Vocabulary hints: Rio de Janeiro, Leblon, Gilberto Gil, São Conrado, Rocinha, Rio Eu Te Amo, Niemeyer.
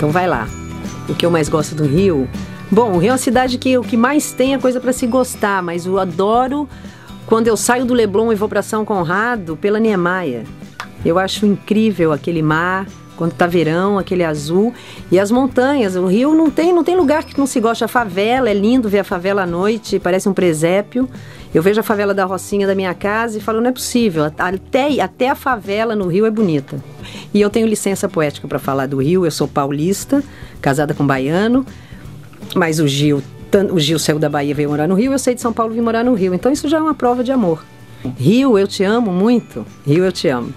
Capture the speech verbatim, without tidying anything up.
Então vai lá. O que eu mais gosto do Rio? Bom, o Rio é uma cidade que o que mais tem é coisa para se gostar, mas eu adoro quando eu saio do Leblon e vou para São Conrado pela Niemeyer. Eu acho incrível aquele mar, quando tá verão, aquele azul, e as montanhas. O Rio não tem, não tem lugar que não se goste. A favela, é lindo ver a favela à noite, parece um presépio. Eu vejo a favela da Rocinha da minha casa e falo, não é possível, até, até a favela no Rio é bonita. E eu tenho licença poética para falar do Rio, eu sou paulista, casada com um baiano, mas o Gil, o Gil saiu da Bahia e veio morar no Rio, eu saí de São Paulo e vim morar no Rio, então isso já é uma prova de amor. Rio, eu te amo muito, Rio, eu te amo.